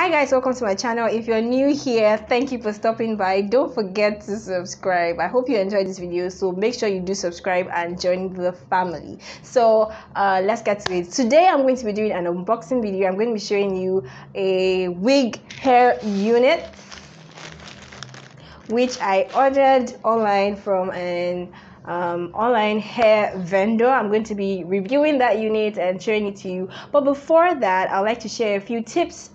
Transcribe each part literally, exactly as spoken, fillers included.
Hi guys, welcome to my channel. If you're new here, thank you for stopping by. Don't forget to subscribe. I hope you enjoyed this video, so make sure you do subscribe and join the family. So uh let's get to it. Today I'm going to be doing an unboxing video. I'm going to be showing you a wig hair unit which I ordered online from an Um, online hair vendor. I'm going to be reviewing that unit and showing it to you, but before that I'd like to share a few tips.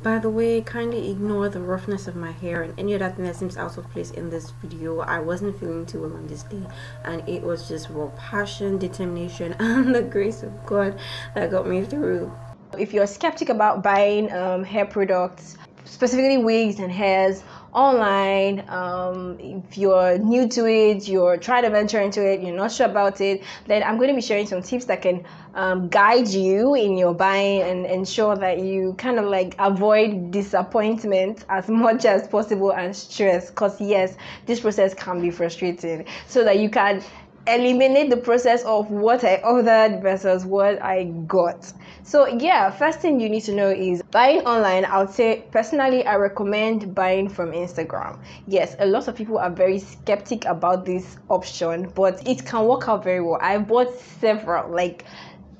By the way, kindly ignore the roughness of my hair and any other thing that seems out of place in this video. I wasn't feeling too well on this day, and it was just raw passion, determination, and the grace of God that got me through. If you're skeptic about buying um, hair products, specifically wigs and hairs, online, um, if you're new to it, you're trying to venture into it, you're not sure about it, then I'm going to be sharing some tips that can um, guide you in your buying and ensure that you kind of like avoid disappointment as much as possible and stress, because yes, this process can be frustrating, so that you can eliminate the process of what I ordered versus what I got. So yeah, first thing you need to know is buying online. I would say personally I recommend buying from Instagram. Yes, a lot of people are very skeptic about this option, but it can work out very well. I bought several, like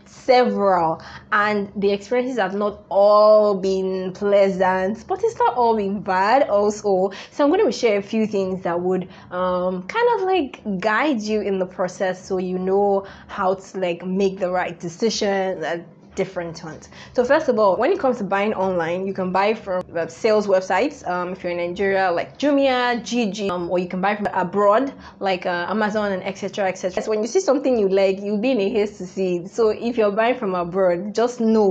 several, and the experiences have not all been pleasant, but it's not all been bad also. So I'm going to share a few things that would um kind of like guide you in the process, so you know how to like make the right decision and different ones. So first of all, when it comes to buying online, you can buy from sales websites. Um, if you're in Nigeria, like Jumia, Jiji, um, or you can buy from abroad, like uh, Amazon and et cetera, et cetera. So when you see something you like, you'll be in a haste to see it. So if you're buying from abroad, just know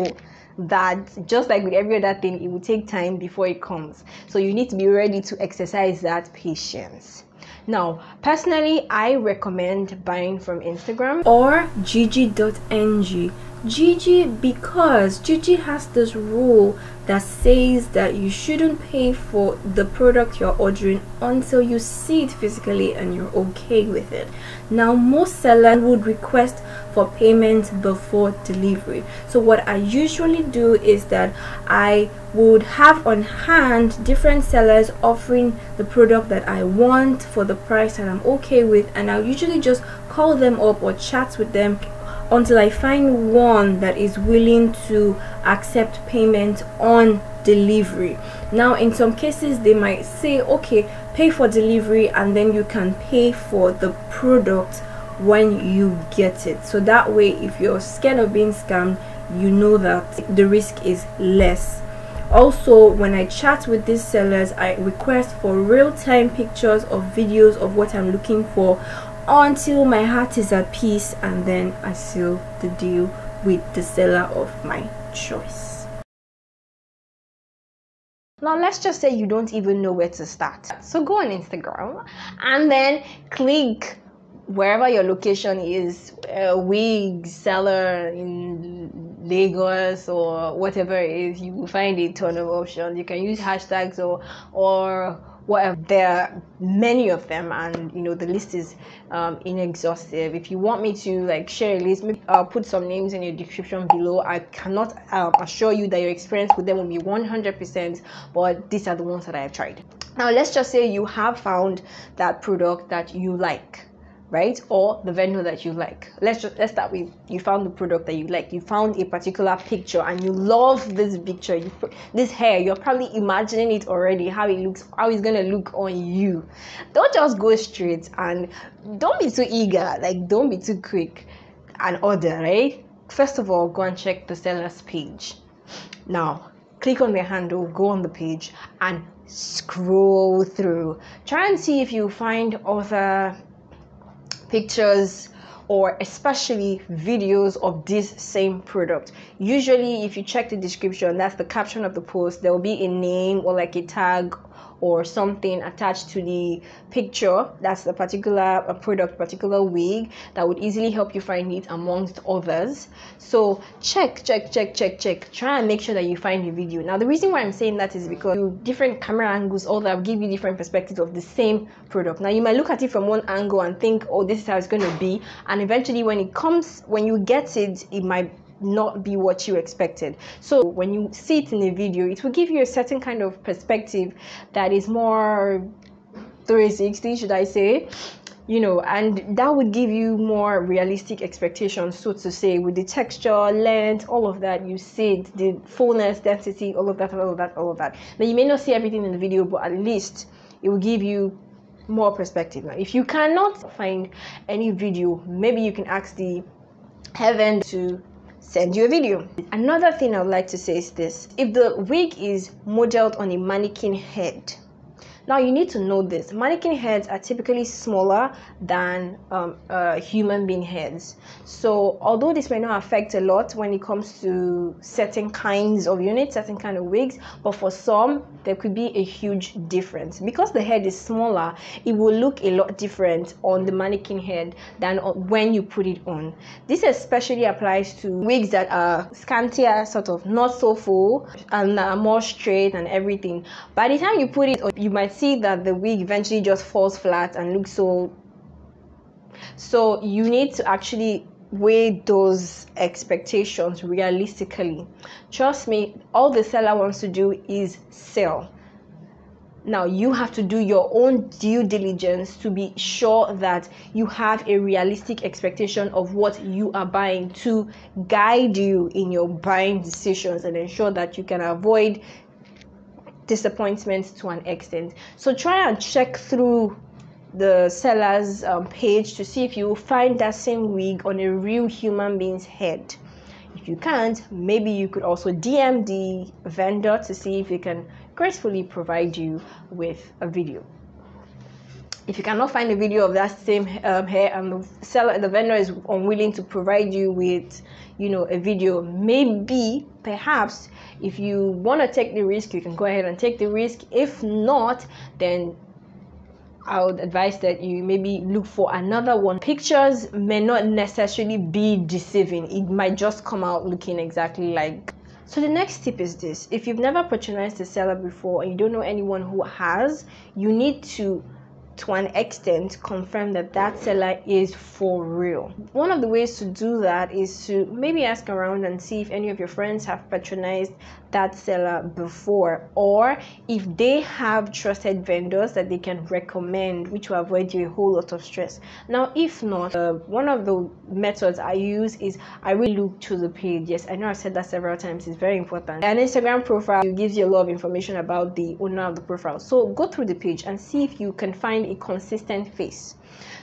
that just like with every other thing, it will take time before it comes. So you need to be ready to exercise that patience. Now, personally, I recommend buying from Instagram or Jiji dot N G. Jiji, because Jiji has this rule that says that you shouldn't pay for the product you're ordering until you see it physically and you're okay with it. Now, most sellers would request for payment before delivery. So what I usually do is that I would have on hand different sellers offering the product that I want for the price that I'm okay with, and I'll usually just call them up or chat with them until I find one that is willing to accept payment on delivery. Now in some cases they might say, okay, pay for delivery and then you can pay for the product when you get it. So that way, if you're scared of being scammed, you know that the risk is less. Also, when I chat with these sellers, I request for real-time pictures or videos of what I'm looking for until my heart is at peace, and then I seal the deal with the seller of my choice. Now let's just say you don't even know where to start. So go on Instagram and then click wherever your location is, uh, wig seller in Lagos or whatever it is. You will find a ton of options. You can use hashtags or or whatever. There are many of them, and you know the list is um, inexhaustive. If you want me to like share a list, maybe I'll put some names in your description below. I cannot um, assure you that your experience with them will be one hundred percent, but these are the ones that I have tried. Now let's just say you have found that product that you like, right, or the vendor that you like. Let's just let's start with you found the product that you like. You found a particular picture and you love this picture, you, this hair. You're probably imagining it already, how it looks, how it's gonna look on you. Don't just go straight, and don't be too eager, like don't be too quick and order, right? First of all, go and check the seller's page. Now click on their handle, go on the page and scroll through. Try and see if you find other pictures or especially videos of this same product. Usually if you check the description, that's the caption of the post, there will be a name or like a tag or something attached to the picture. That's the particular a product, particular wig that would easily help you find it amongst others. So check, check, check, check, check. Try and make sure that you find the video. Now the reason why I'm saying that is because you, different camera angles all that give you different perspectives of the same product. Now you might look at it from one angle and think, oh, this is how it's going to be, and eventually when it comes, when you get it, it might not be what you expected. So when you see it in a video, it will give you a certain kind of perspective that is more three sixty, should I say, you know, and that would give you more realistic expectations, so to say, with the texture, length, all of that. You see it, the fullness, density, all of that, all of that, all of that. Now, you may not see everything in the video, but at least it will give you more perspective. Now, if you cannot find any video, maybe you can ask the heaven to send you a video. Another thing I would like to say is this: if the wig is modeled on a mannequin head, now you need to know this, mannequin heads are typically smaller than um, uh, human being heads. So although this may not affect a lot when it comes to certain kinds of units, certain kind of wigs, but for some, there could be a huge difference. Because the head is smaller, it will look a lot different on the mannequin head than when you put it on. This especially applies to wigs that are scantier, sort of not so full, and are more straight and everything. By the time you put it on, you might see that the wig eventually just falls flat and looks so so you need to actually weigh those expectations realistically. Trust me, all the seller wants to do is sell. Now you have to do your own due diligence to be sure that you have a realistic expectation of what you are buying, to guide you in your buying decisions and ensure that you can avoid disappointment to an extent. So try and check through the seller's um, page to see if you will find that same wig on a real human being's head. If you can't, maybe you could also D M the vendor to see if they can gracefully provide you with a video. If you cannot find a video of that same um, hair and the seller, the vendor is unwilling to provide you with, you know, a video, maybe perhaps if you want to take the risk, you can go ahead and take the risk. If not, then I would advise that you maybe look for another one. Pictures may not necessarily be deceiving. It might just come out looking exactly like. So the next tip is this: if you've never patronized a seller before and you don't know anyone who has, you need to to an extent confirm that that seller is for real. One of the ways to do that is to maybe ask around and see if any of your friends have patronized that seller before, or if they have trusted vendors that they can recommend, which will avoid you a whole lot of stress. Now if not, uh, one of the methods I use is I really look to the page. Yes, I know I've said that several times, it's very important. An Instagram profile gives you a lot of information about the owner of the profile, so go through the page and see if you can find a consistent face.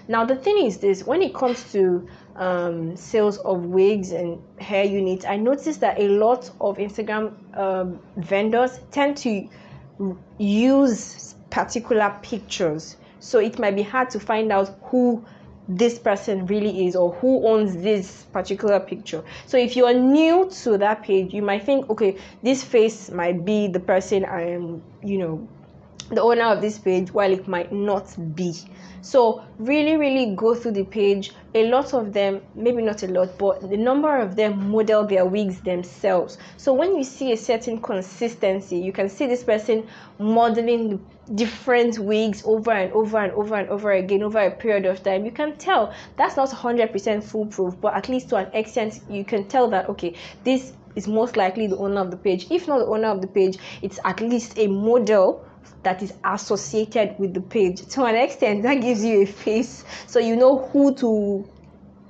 Now the thing is this: when it comes to um, sales of wigs and hair units, I noticed that a lot of Instagram um, vendors tend to use particular pictures, so it might be hard to find out who this person really is or who owns this particular picture. So if you are new to that page, you might think, okay, this face might be the person I am, you know, the owner of this page, while it might not be. So really really go through the page. A lot of them, maybe not a lot, but the number of them model their wigs themselves. So when you see a certain consistency, you can see this person modeling different wigs over and over and over and over again over a period of time. You can tell. That's not one hundred percent foolproof, but at least to an extent you can tell that, okay, this is most likely the owner of the page. If not the owner of the page, it's at least a model that is associated with the page. To an extent, that gives you a face, so you know who to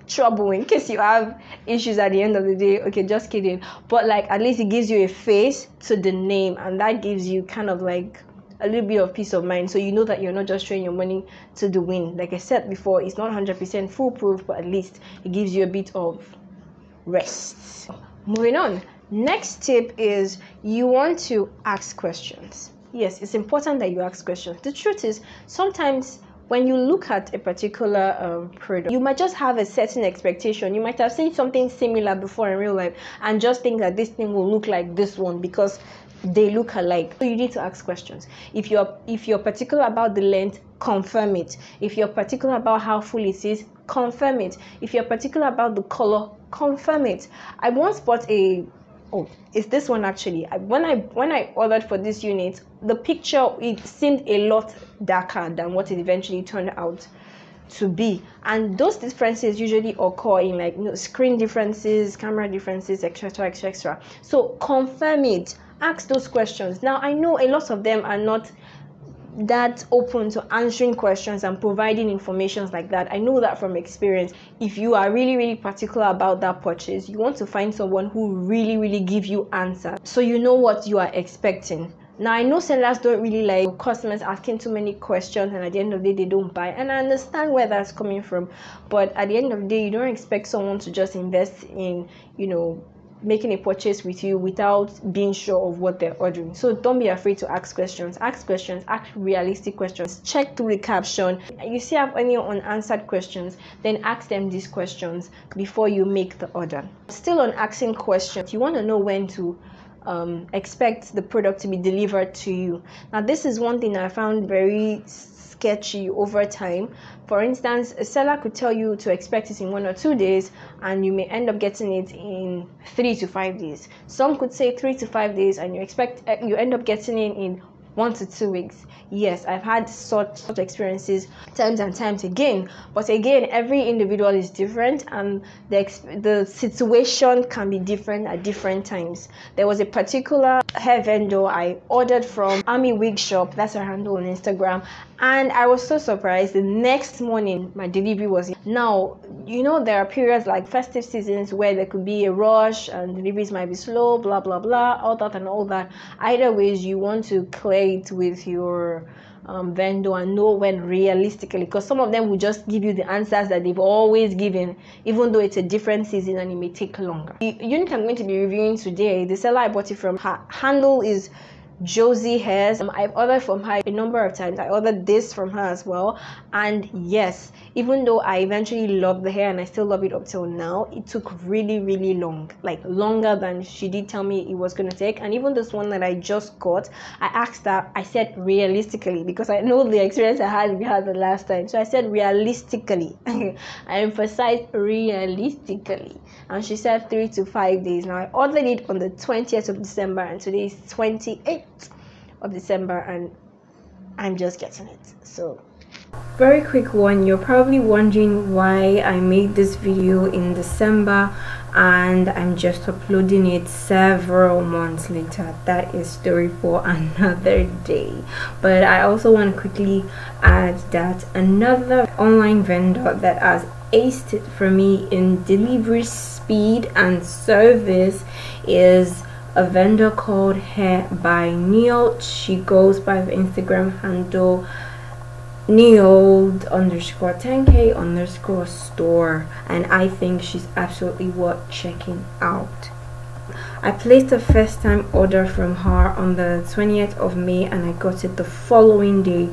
trouble in case you have issues at the end of the day. Okay, just kidding. But like, at least it gives you a face to the name, and that gives you kind of like a little bit of peace of mind, so you know that you're not just throwing your money to the wind. Like I said before, it's not one hundred percent foolproof, but at least it gives you a bit of rest. Moving on, next tip is you want to ask questions. Yes, it's important that you ask questions. The truth is, sometimes when you look at a particular um, product, you might just have a certain expectation. You might have seen something similar before in real life and just think that this thing will look like this one because they look alike. So you need to ask questions. If you're if you're particular about the length, confirm it. If you're particular about how full it is, confirm it. If you're particular about the color, confirm it. I once bought a Oh, it's this one actually. I, when I when I ordered for this unit, the picture, it seemed a lot darker than what it eventually turned out to be. And those differences usually occur in like you know, screen differences, camera differences, etc, etc. So confirm it, ask those questions. Now I know a lot of them are not that open to answering questions and providing information like that. I know that from experience. If you are really really particular about that purchase, you want to find someone who really really give you answers, so you know what you are expecting. Now I know sellers don't really like customers asking too many questions, and at the end of the day they don't buy, and I understand where that's coming from. But at the end of the day, you don't expect someone to just invest in you know making a purchase with you without being sure of what they're ordering. So don't be afraid to ask questions. Ask questions, ask realistic questions. Check through the caption. You see, have any unanswered questions, then ask them these questions before you make the order. Still on asking questions, you want to know when to um, expect the product to be delivered to you. Now, this is one thing I found very sketchy over time. For instance, a seller could tell you to expect it in one or two days, and you may end up getting it in three to five days. Some could say three to five days, and you expect you end up getting it in one to two weeks. Yes, I've had such experiences times and times again. But again, every individual is different, and the the situation can be different at different times. There was a particular hair vendor I ordered from, Army Wig Shop. That's her handle on Instagram. And I was so surprised. The next morning, my delivery was in. Now, you know, there are periods like festive seasons where there could be a rush and deliveries might be slow, blah, blah, blah, all that and all that. Either ways, you want to clear it with your um, vendor and know when realistically, because some of them will just give you the answers that they've always given, even though it's a different season and it may take longer. The unit I'm going to be reviewing today, the seller I bought it from, her handle is Josie Hairs. um, I've ordered from her a number of times. I ordered this from her as well, and yes, even though I eventually loved the hair and I still love it up till now, it took really really long, like longer than she did tell me it was gonna take. And even this one that I just got, I asked her, I said realistically, because I know the experience I had we had the last time, so I said realistically. I emphasized realistically, and she said three to five days. Now I ordered it on the twentieth of December, and today is twenty-eighth of December, and I'm just getting it. So very quick one, you're probably wondering why I made this video in December and I'm just uploading it several months later. That is story for another day. But I also want to quickly add that another online vendor that has aced it for me in delivery speed and service is a vendor called Hair by Neold. She goes by the Instagram handle Neold underscore ten k underscore store, and I think she's absolutely worth checking out. I placed a first time order from her on the twentieth of May, and I got it the following day,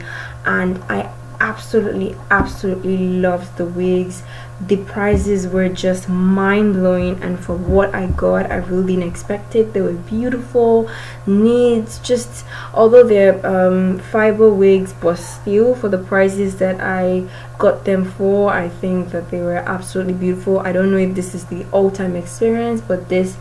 and I absolutely absolutely loved the wigs. The prices were just mind-blowing, and for what I got, I really didn't expect it. They were beautiful, neat, just although they're um, fiber wigs, but still for the prices that I got them for, I think that they were absolutely beautiful. I don't know if this is the all-time experience, but this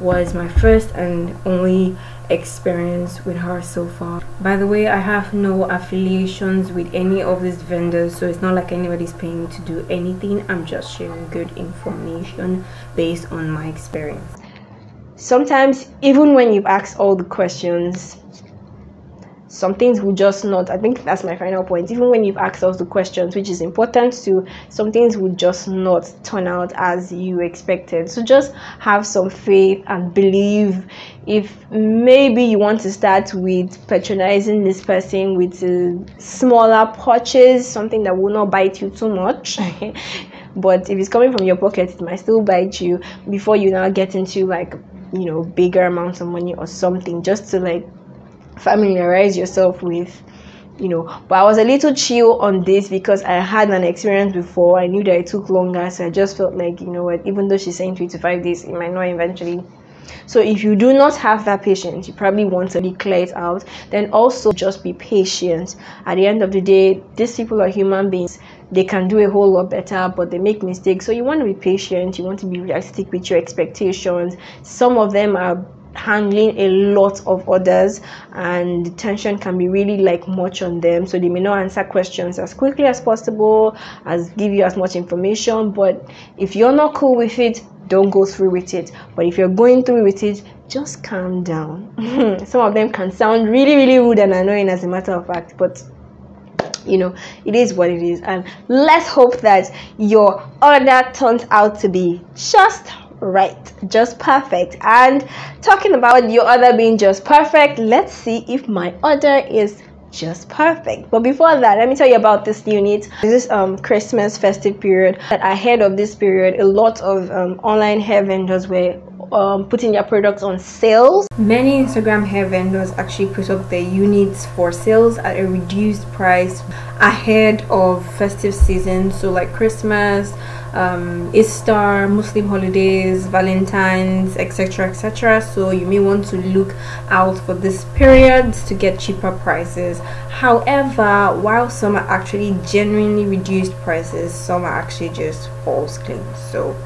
was my first and only experience with her so far. By the way, I have no affiliations with any of these vendors, so it's not like anybody's paying me to do anything. I'm just sharing good information based on my experience. Sometimes, even when you've asked all the questions, some things will just not, I think that's my final point, even when you've asked us the questions, which is important too, some things will just not turn out as you expected. So just have some faith and believe. If maybe you want to start with patronizing this person with a smaller purchase, something that will not bite you too much, but if it's coming from your pocket, it might still bite you, before you now get into like, you know, bigger amounts of money or something, just to like familiarize yourself with, you know. But I was a little chill on this because I had an experience before. I knew that it took longer, so I just felt like, you know what, even though she's saying three to five days, it might not eventually. So if you do not have that patience, you probably want to declare it out. Then also just be patient. At the end of the day, these people are human beings. They can do a whole lot better, but they make mistakes. So you want to be patient, you want to be realistic with your expectations. Some of them are handling a lot of orders, and the tension can be really like much on them, so they may not answer questions as quickly as possible, as give you as much information. But if you're not cool with it, don't go through with it. But if you're going through with it, just calm down. Some of them can sound really really rude and annoying, as a matter of fact, but you know, it is what it is. And let's hope that your order turns out to be just right, just perfect. And talking about your order being just perfect, let's see if my order is just perfect. But before that, let me tell you about this unit. This is um Christmas festive period. Ahead of this period, a lot of um, online hair vendors were Um, putting their products on sales. Many Instagram hair vendors actually put up their units for sales at a reduced price ahead of festive season, so like Christmas, um, Easter, Muslim holidays, Valentine's, etc, etc. So you may want to look out for this period to get cheaper prices. However, while some are actually genuinely reduced prices, some are actually just false claims. So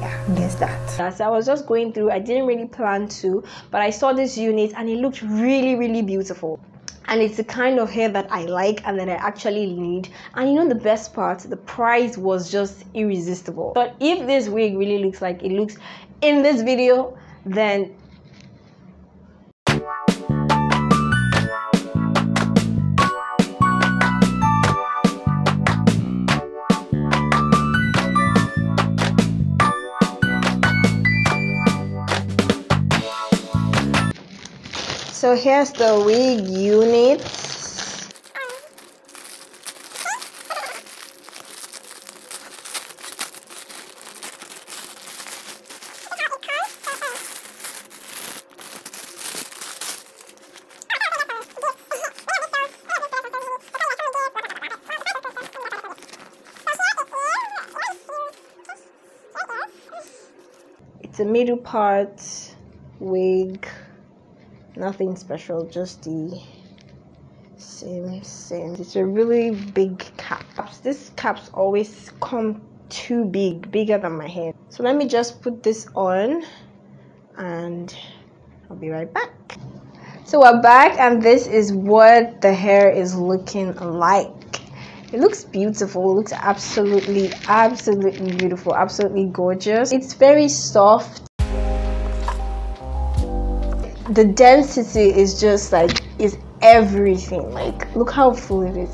yeah, guess that. As I was just going through, I didn't really plan to, but I saw this unit and it looked really really beautiful, and it's the kind of hair that I like and that I actually need. And you know the best part, the price was just irresistible. But if this wig really looks like it looks in this video, then so here's the wig unit. It's a middle part wig. Nothing special, just the same same. It's a really big cap. These caps always come too big, bigger than my head. So let me just put this on and I'll be right back. So we're back, and this is what the hair is looking like. It looks beautiful. It looks absolutely absolutely beautiful, absolutely gorgeous. It's very soft. The density is just like, is everything. Like, look how full it is.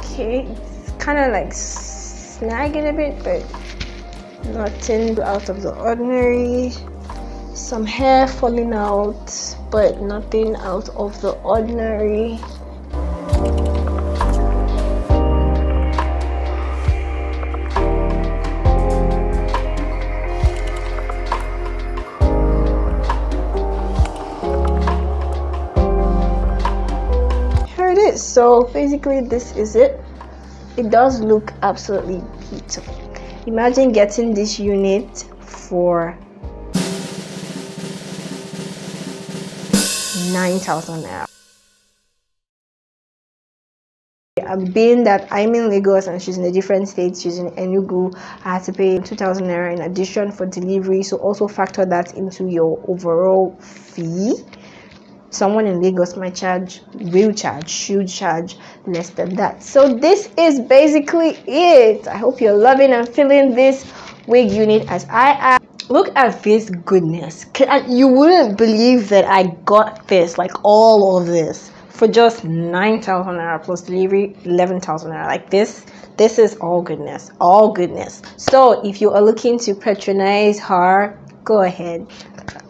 Okay, it's kind of like snagging a bit, but nothing out of the ordinary. Some hair falling out, but nothing out of the ordinary. So basically this is it. It does look absolutely beautiful. Imagine getting this unit for nine thousand naira. And being that I'm in Lagos and she's in a different state, she's in Enugu, I had to pay two thousand naira in addition for delivery, so also factor that into your overall fee. Someone in Lagos might charge, will charge, should charge less than that. So this is basically it. I hope you're loving and feeling this wig unit as I am. Look at this goodness. You wouldn't believe that I got this, like all of this, for just nine thousand naira plus delivery, eleven thousand naira. Like this, this is all goodness, all goodness. So if you are looking to patronize her, go ahead.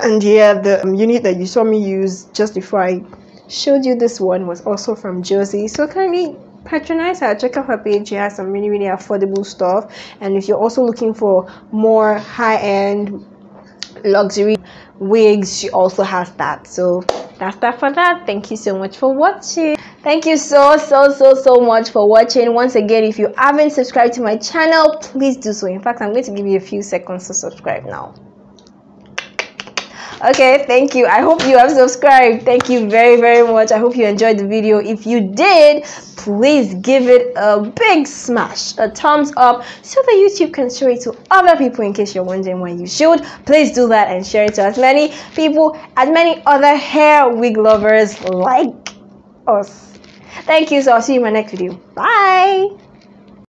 And yeah, the um, unit that you saw me use just before I showed you this one was also from Josie. So kindly patronize her, check out her page. She has some really really affordable stuff. And if you're also looking for more high-end luxury wigs, she also has that. So that's that for that. Thank you so much for watching. Thank you so so so so much for watching. Once again, if you haven't subscribed to my channel, please do so. In fact, I'm going to give you a few seconds to subscribe now. Okay, thank you. I hope you have subscribed. Thank you very very much. I hope you enjoyed the video. If you did, please give it a big smash, a thumbs up, so that YouTube can show it to other people, in case you're wondering why you should. Please do that and share it to as many people, as many other hair wig lovers like us. Thank you, so I'll see you in my next video. Bye.